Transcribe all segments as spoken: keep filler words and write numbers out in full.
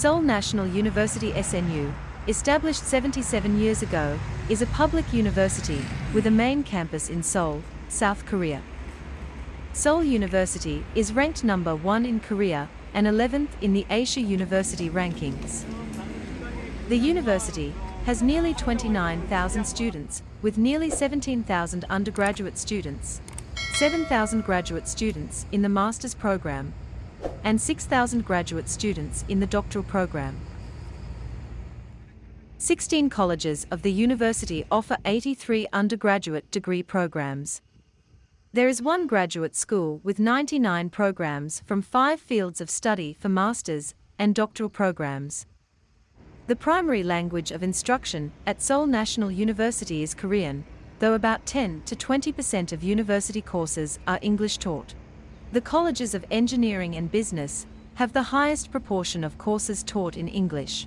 Seoul National University S N U, established seventy-seven years ago, is a public university with a main campus in Seoul, South Korea. Seoul University is ranked number one in Korea and eleventh in the Asia University Rankings. The university has nearly twenty-nine thousand students, with nearly seventeen thousand undergraduate students, seven thousand graduate students in the master's program, and six thousand graduate students in the doctoral program. sixteen colleges of the university offer eighty-three undergraduate degree programs. There is one graduate school with ninety-nine programs from five fields of study for masters and doctoral programs. The primary language of instruction at Seoul National University is Korean, though about ten to twenty percent of university courses are English taught. The colleges of engineering and business have the highest proportion of courses taught in English.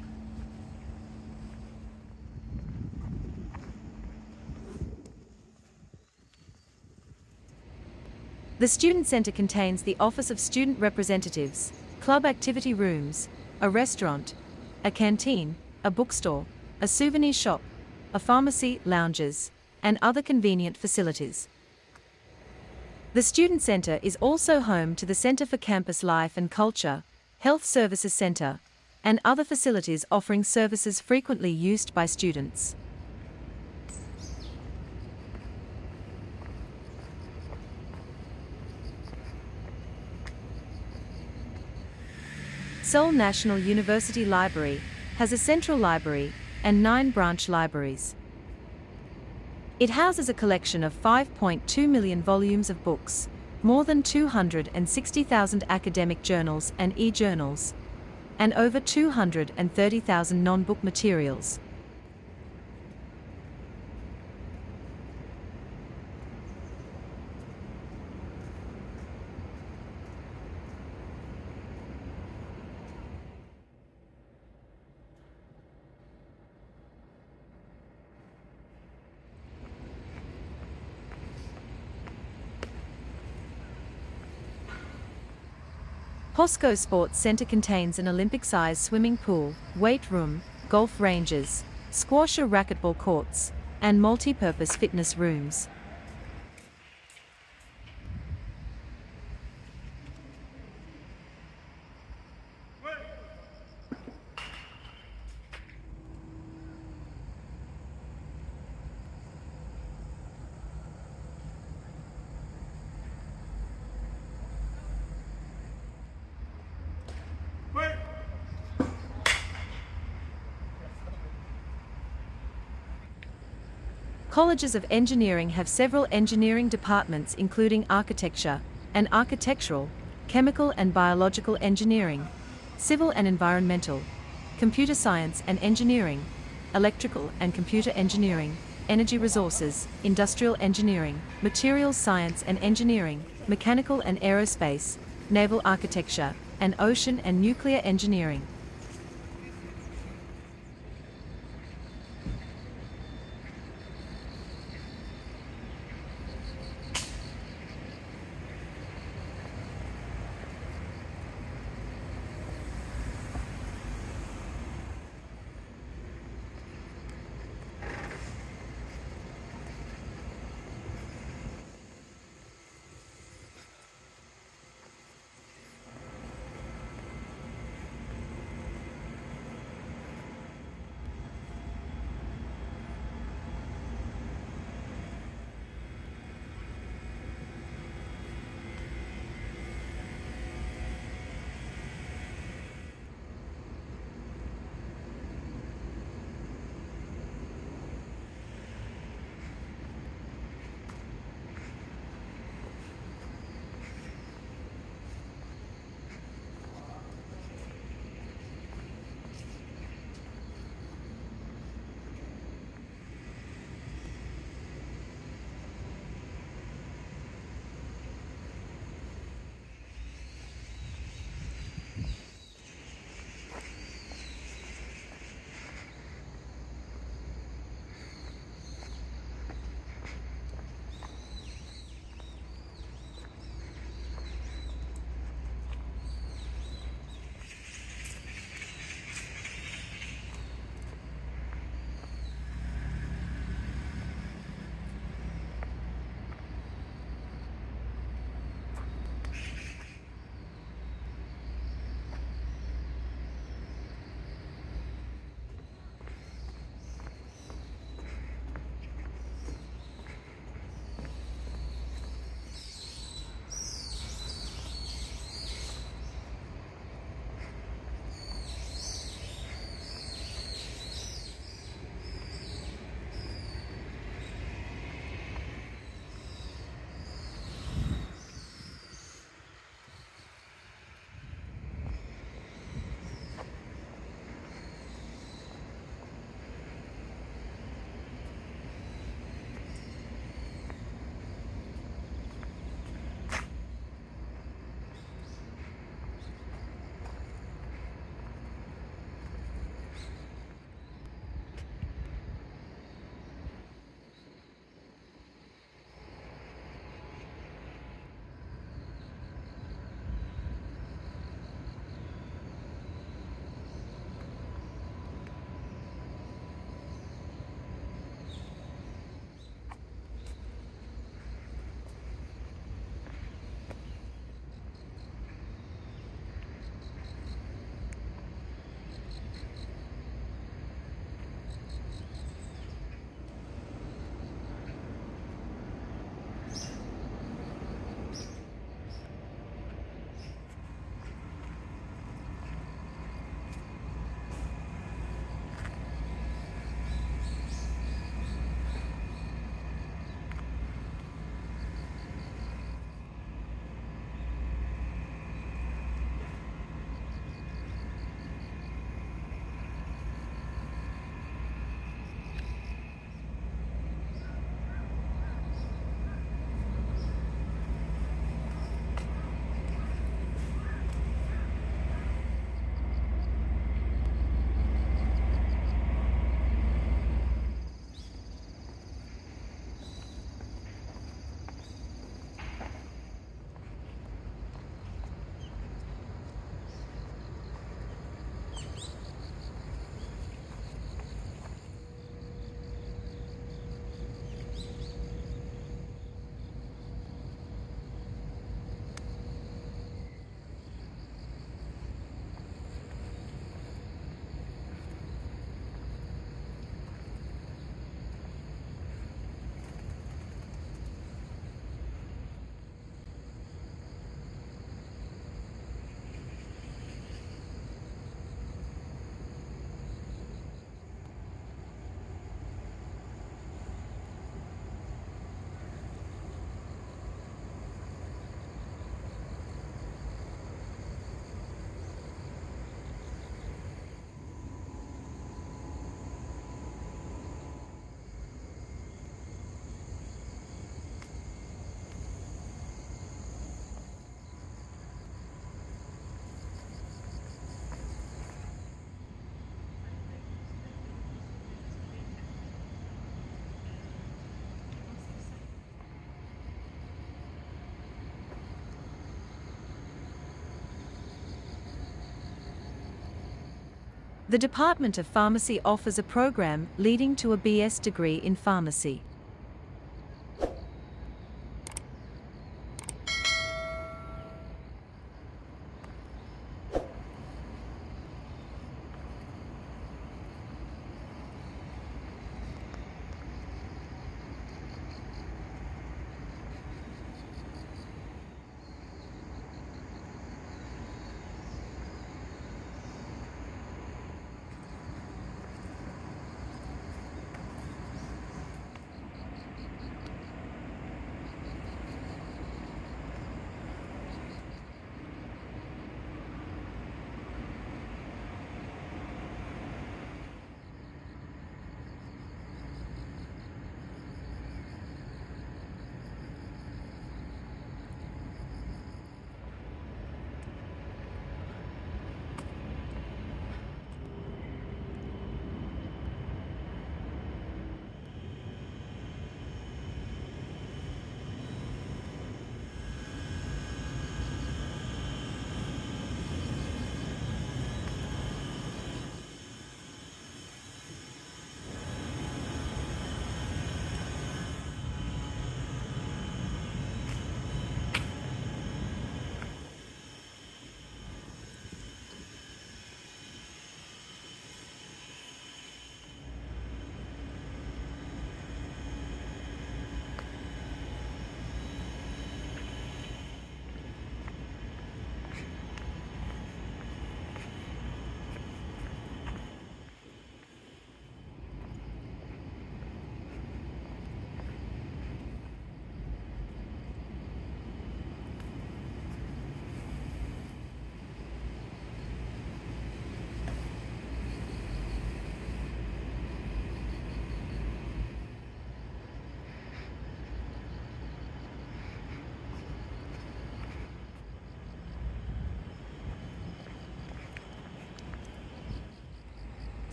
The Student Center contains the Office of Student Representatives, club activity rooms, a restaurant, a canteen, a bookstore, a souvenir shop, a pharmacy, lounges, and other convenient facilities. The Student Center is also home to the Center for Campus Life and Culture, Health Services Center, and other facilities offering services frequently used by students. Seoul National University Library has a central library and nine branch libraries. It houses a collection of five point two million volumes of books, more than two hundred sixty thousand academic journals and e-journals, and over two hundred thirty thousand non-book materials. POSCO Sports Center contains an Olympic-sized swimming pool, weight room, golf ranges, squash or racquetball courts, and multi-purpose fitness rooms. Colleges of engineering have several engineering departments including architecture and architectural, chemical and biological engineering, civil and environmental, computer science and engineering, electrical and computer engineering, energy resources, industrial engineering, materials science and engineering, mechanical and aerospace, naval architecture, and ocean and nuclear engineering. The Department of Pharmacy offers a program leading to a B S degree in pharmacy.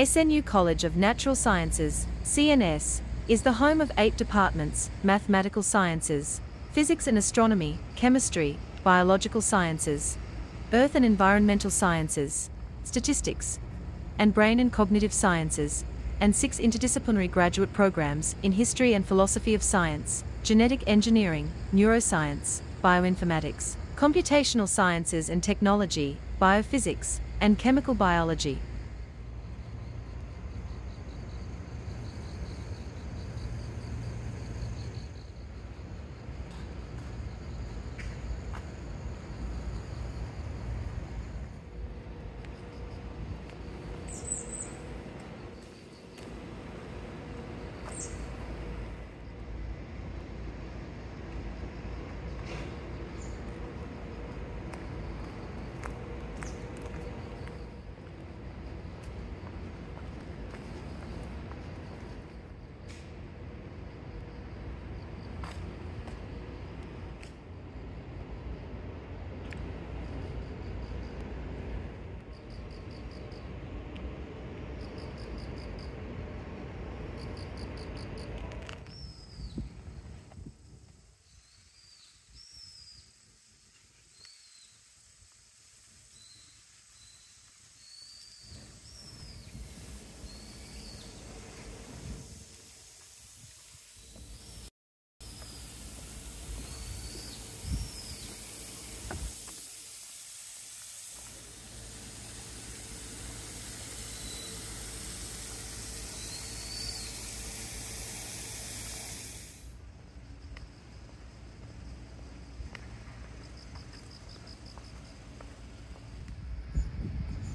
S N U College of Natural Sciences, C N S, is the home of eight departments: mathematical sciences, physics and astronomy, chemistry, biological sciences, earth and environmental sciences, statistics, and brain and cognitive sciences, and six interdisciplinary graduate programs in history and philosophy of science, genetic engineering, neuroscience, bioinformatics, computational sciences and technology, biophysics, and chemical biology.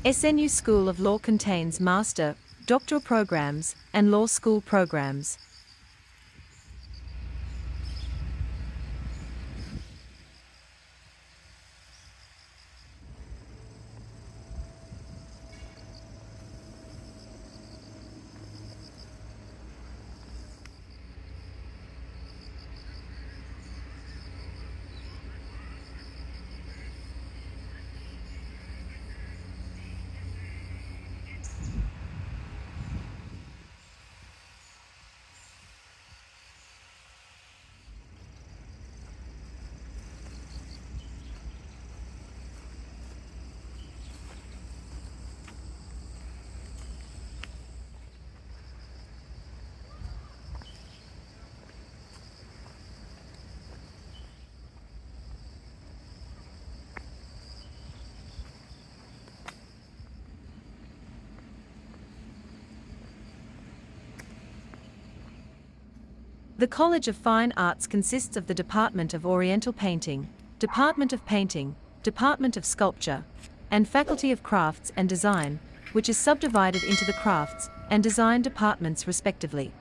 S N U School of Law contains Master, doctoral programs, and law school programs. The College of Fine Arts consists of the Department of Oriental Painting, Department of Painting, Department of Sculpture, and Faculty of Crafts and Design, which is subdivided into the Crafts and Design departments respectively.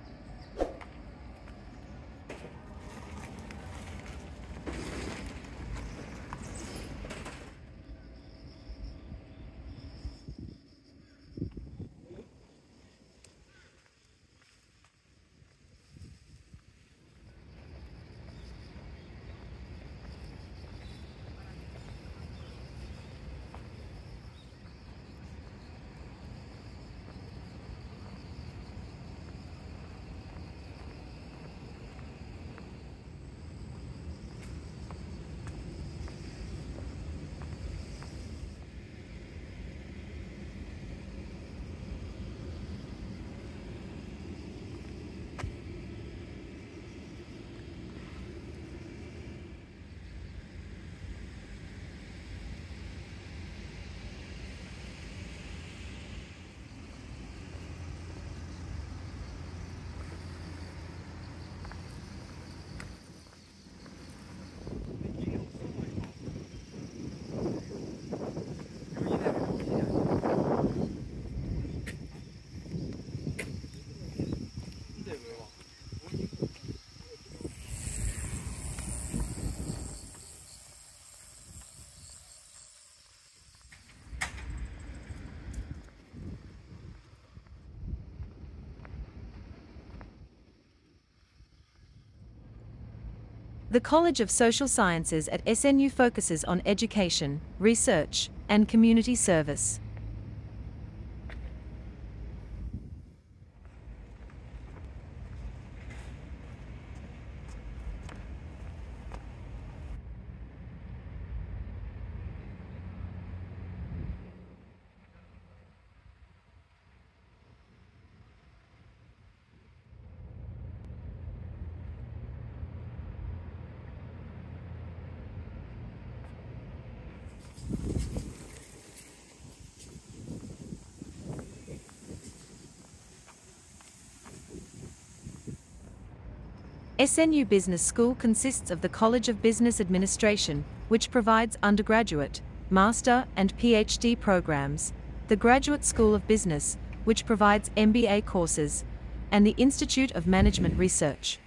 The College of Social Sciences at S N U focuses on education, research, and community service. S N U Business School consists of the College of Business Administration, which provides undergraduate, master and PhD programs, the Graduate School of Business, which provides M B A courses, and the Institute of Management Research.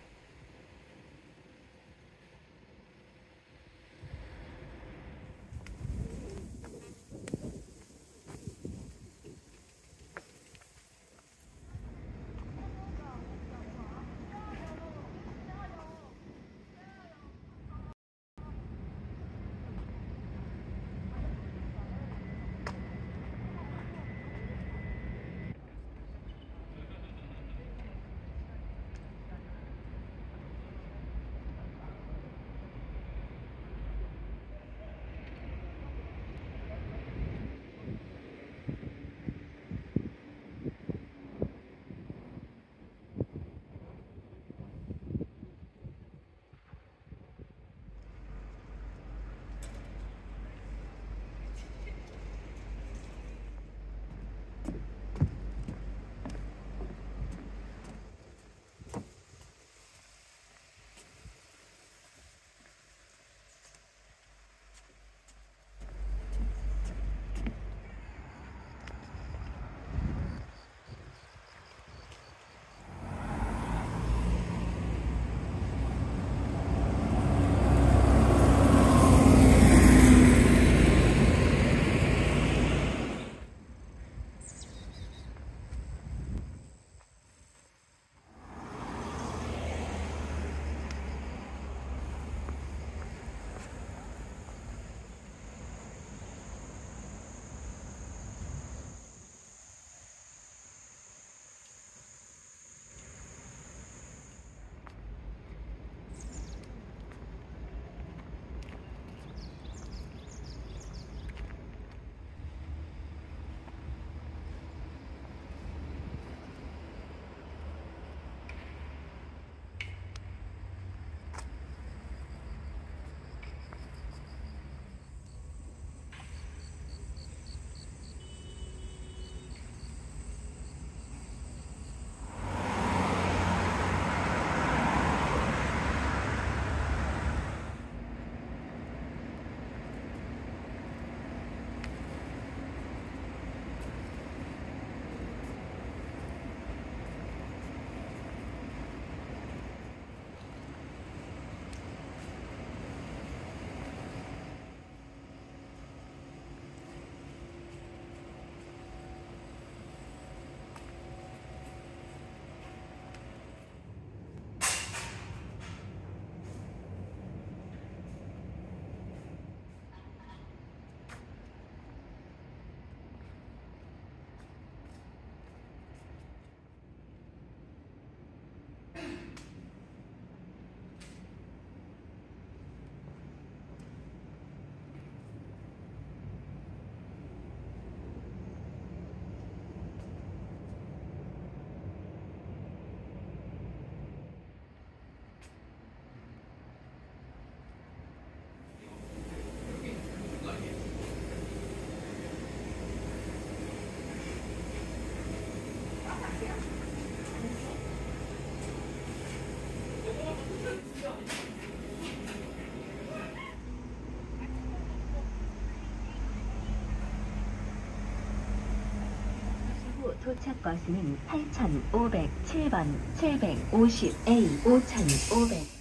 도착 거리는 팔천오백칠 번, 칠백오십 에이, 오천오백.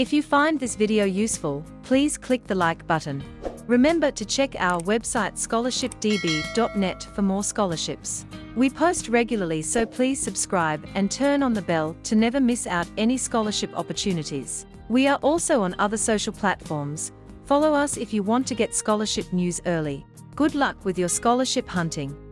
If you find this video useful, please click the like button. Remember to check our website scholarship d b dot net for more scholarships. We post regularly, so please subscribe and turn on the bell to never miss out any scholarship opportunities. We are also on other social platforms. Follow us if you want to get scholarship news early. Good luck with your scholarship hunting.